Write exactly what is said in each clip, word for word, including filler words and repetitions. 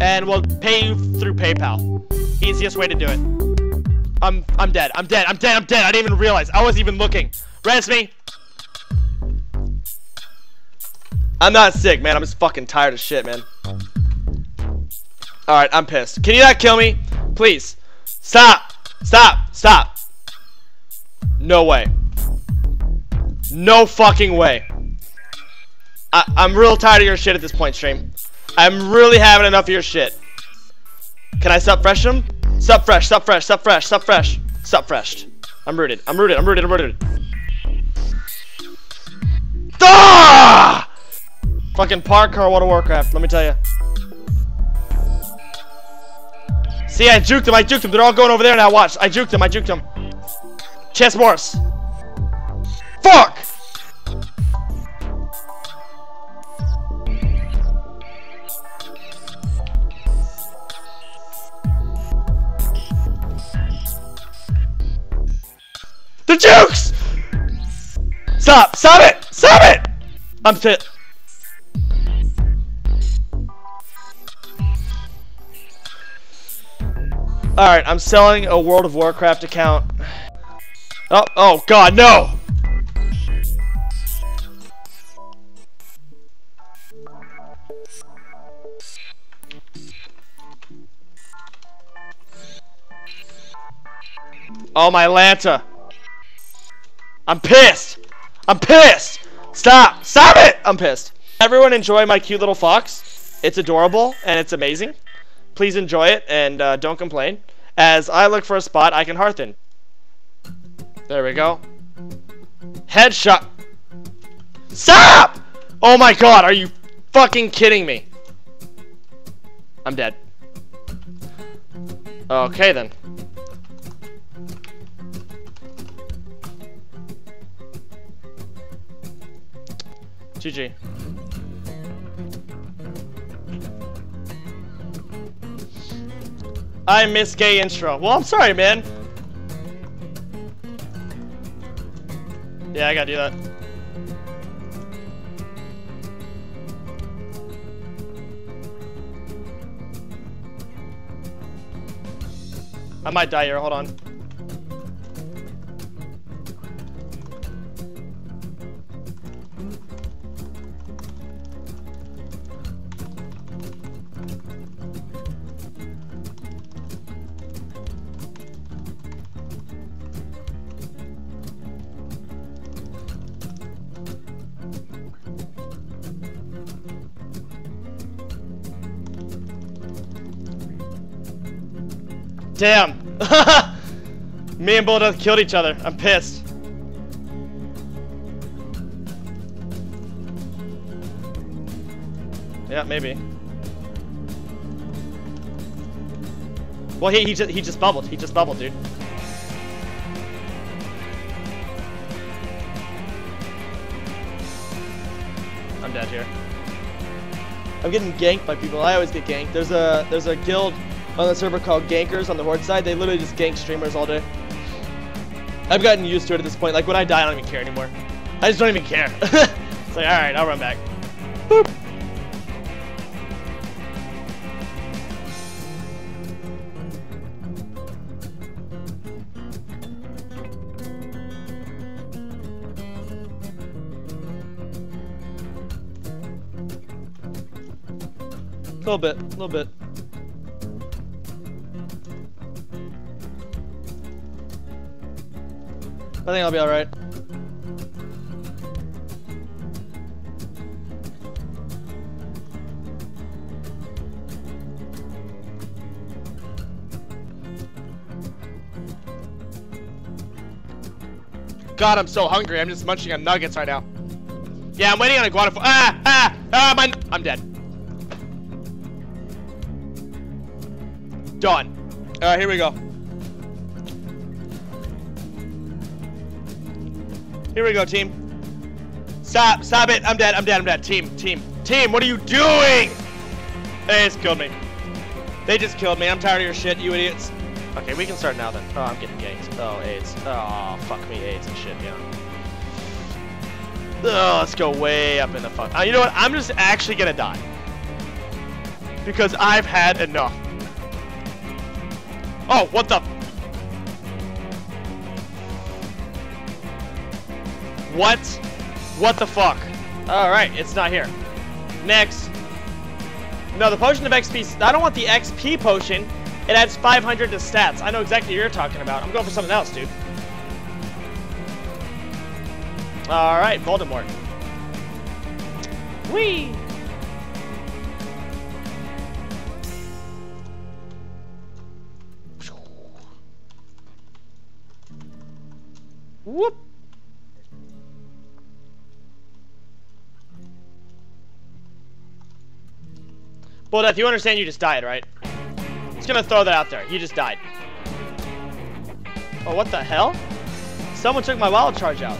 and we'll pay you through PayPal. Easiest way to do it. I'm I'm dead. I'm dead. I'm dead. I'm dead. I didn't even realize. I wasn't even looking. Res me. I'm not sick, man. I'm just fucking tired of shit, man. Alright, I'm pissed. Can you not kill me? Please. Stop. Stop. Stop. No way. No fucking way. I I'm real tired of your shit at this point, stream. I'm really having enough of your shit. Can I sub fresh him? Sub fresh, sub fresh, sub fresh, sub fresh, sub fresh. I'm rooted. I'm rooted. I'm rooted. I'm rooted. Ah! Fucking parkour, World of Warcraft. Let me tell you. See, I juked him. I juked him. They're all going over there now. Watch. I juked him. I juked him. Chess Morse. Fuck! The jukes! Stop! Stop it! Stop it! I'm fit. Alright, I'm selling a World of Warcraft account. Oh, oh god, no! Oh, my Lanta. I'm pissed! I'm pissed! Stop! Stop it! I'm pissed. Everyone enjoy my cute little fox. It's adorable and it's amazing. Please enjoy it and uh, don't complain. As I look for a spot I can hearth in. There we go. Headshot. Stop! Oh my god, are you fucking kidding me? I'm dead. Okay then. G G. I miss gay intro. Well, I'm sorry, man. Yeah, I gotta do that. I might die here. Hold on. Damn. Me and Bulldeath killed each other. I'm pissed. Yeah, maybe. Well, he, he, just, he just bubbled. He just bubbled, dude. I'm dead here. I'm getting ganked by people. I always get ganked. There's a, there's a guild on the server called Gankers on the Horde side. They literally just gank streamers all day. I've gotten used to it at this point. Like, when I die, I don't even care anymore. I just don't even care. It's like, alright, I'll run back. Boop. A little bit, a little bit. I think I'll be alright. God, I'm so hungry. I'm just munching on nuggets right now. Yeah, I'm waiting on a guanafo- Ah! Ah! Ah! My- I'm dead. Done. Alright, here we go. Here we go, team. Stop, stop it. I'm dead, I'm dead, I'm dead. Team, team, team, what are you doing? They just killed me. They just killed me. I'm tired of your shit, you idiots. Okay, we can start now then. Oh, I'm getting ganked. Oh, AIDS. Oh, fuck me, AIDS and shit, yeah. Oh, let's go way up in the fuck. Oh, you know what? I'm just actually gonna die. because I've had enough. Oh, what the? What? What the fuck? Alright, it's not here. Next. No, the potion of X P. I don't want the X P potion. It adds five hundred to stats. I know exactly what you're talking about. I'm going for something else, dude. Alright, Voldemort. Whee! Whoop! Bulldeath, you understand you just died, right? Just gonna throw that out there. You just died. Oh, what the hell? Someone took my wild charge out.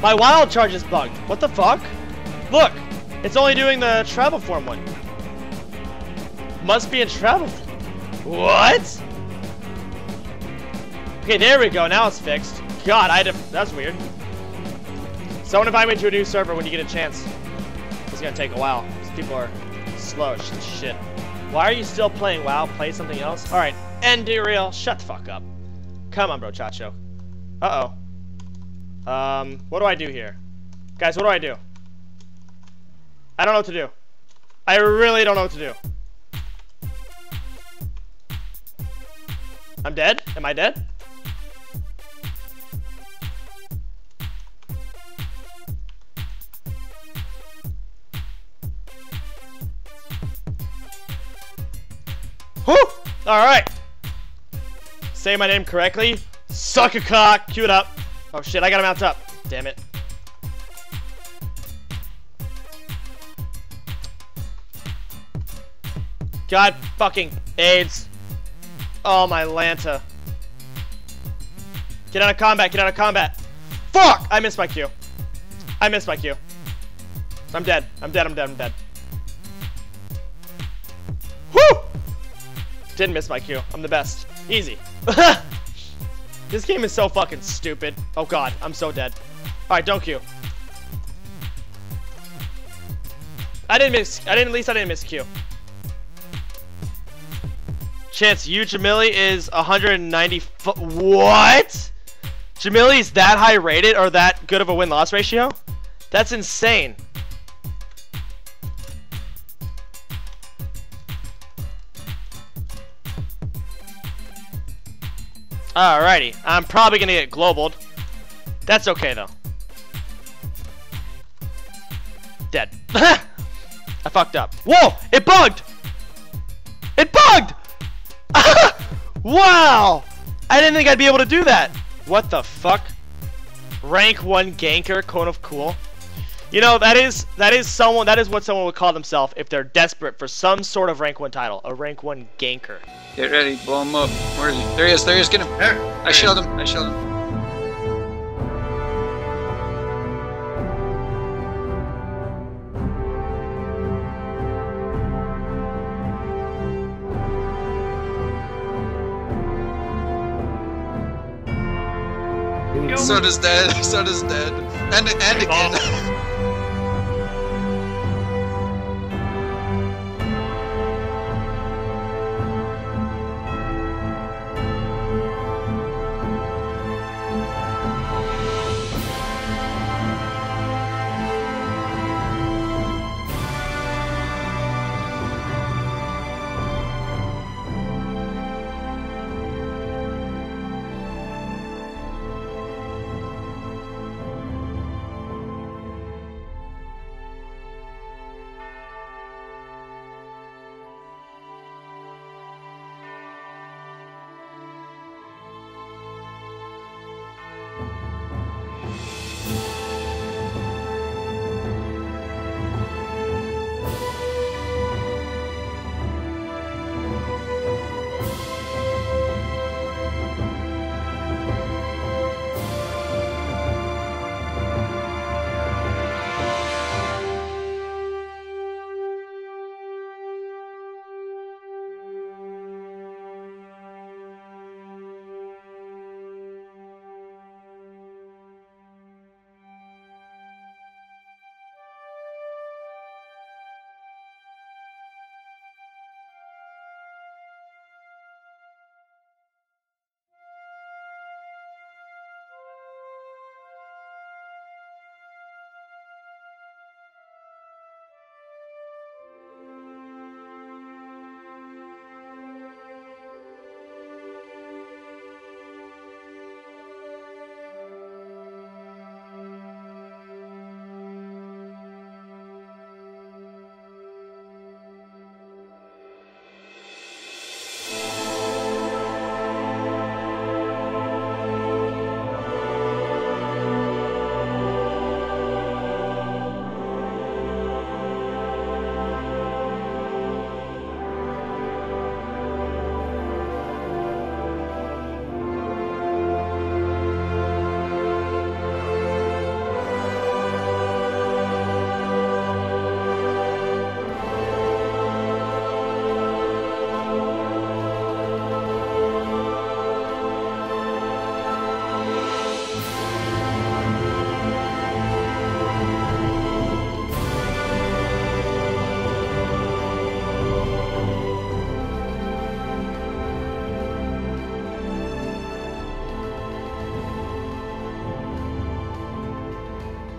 My wild charge is bugged. What the fuck? Look! It's only doing the travel form one. Must be in travel form. What? Okay, there we go. Now it's fixed. God, I had to... That's weird. Someone invite me to a new server when you get a chance. It's gonna take a while. These people are slow as shit. Why are you still playing WoW? Play something else? Alright, end derail. Shut the fuck up. Come on, bro, Chacho. Uh-oh. Um, what do I do here? Guys, what do I do? I don't know what to do. I really don't know what to do. I'm dead? Am I dead? Woo! Alright! Say my name correctly. Suck a cock! Cue it up. Oh shit, I gotta mount up. Damn it. God fucking AIDS. Oh, my Lanta. Get out of combat, get out of combat. Fuck! I missed my Q. I missed my Q. I'm dead. I'm dead, I'm dead, I'm dead. Woo! Didn't miss my Q. I'm the best. Easy. This game is so fucking stupid. Oh god, I'm so dead. Alright, don't Q. I didn't miss, I didn't, at least I didn't miss Q. Chance, you, Jamili, is one hundred ninety. What? Jamili is that high rated or that good of a win-loss ratio? That's insane. Alrighty. I'm probably gonna get globaled. That's okay, though. Dead. I fucked up. Whoa! It bugged! It bugged! Wow! I didn't think I'd be able to do that. What the fuck? Rank one Ganker, cone of cool. You know, that is that is someone that is what someone would call themselves if they're desperate for some sort of rank one title. A rank one Ganker. Get ready, blow him up. Where is he? There he is, there he is, get him. There. I shelled him, I shelled him. So does Dad, so does Dad. And, and again.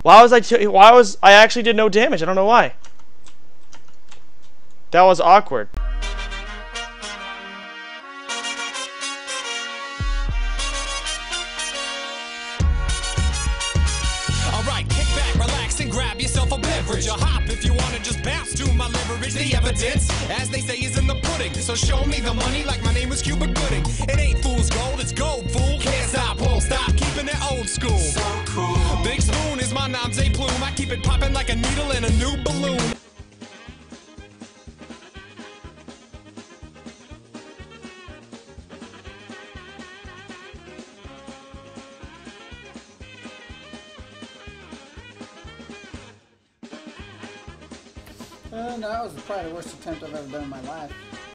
Why was I? T why was I actually did no damage? I don't know why. That was awkward. The evidence, as they say, is in the pudding. So show me the money like my name was Cuba Gooding. It ain't fool's gold, it's gold, fool. Can't stop, won't stop, keeping it old school. So cool. Big spoon is my nom de plume. I keep it popping like a needle in a new balloon. Uh, no, that was probably the worst attempt I've ever done in my life.